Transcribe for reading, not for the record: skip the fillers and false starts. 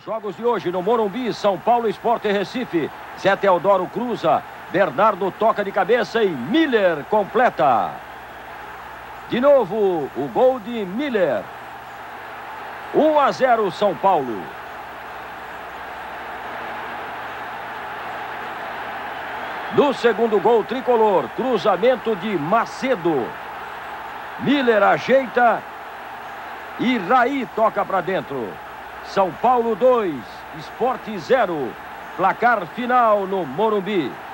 Os jogos de hoje no Morumbi, São Paulo, Sport e Recife. Zé Teodoro cruza, Bernardo toca de cabeça e Müller completa. De novo, o gol de Müller. 1-0 São Paulo. No segundo gol tricolor, cruzamento de Macedo. Müller ajeita e Raí toca para dentro. São Paulo 2, Sport 0. Placar final no Morumbi.